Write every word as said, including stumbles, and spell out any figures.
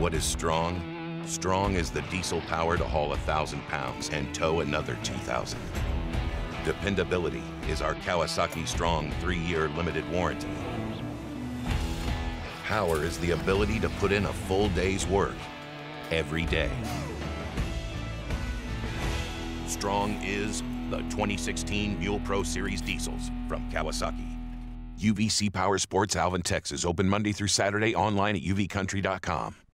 What is strong? Strong is the diesel power to haul a thousand pounds and tow another two thousand. Dependability is our Kawasaki Strong three-year limited warranty. Power is the ability to put in a full day's work every day. Strong is the twenty sixteen Mule Pro Series diesels from Kawasaki. U V C Power Sports Alvin, Texas, open Monday through Saturday, online at u v country dot com.